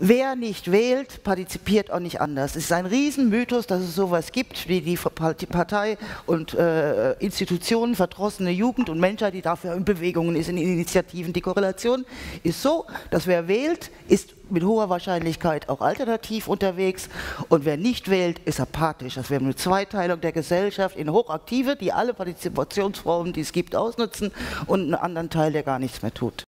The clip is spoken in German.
Wer nicht wählt, partizipiert auch nicht anders. Es ist ein Riesenmythos, dass es sowas gibt wie die Partei und Institutionen, verdrossene Jugend und Menschheit, die dafür in Bewegungen ist, in Initiativen. Die Korrelation ist so, dass wer wählt, ist mit hoher Wahrscheinlichkeit auch alternativ unterwegs, und wer nicht wählt, ist apathisch. Das wäre eine Zweiteilung der Gesellschaft in Hochaktive, die alle Partizipationsformen, die es gibt, ausnutzen, und einen anderen Teil, der gar nichts mehr tut.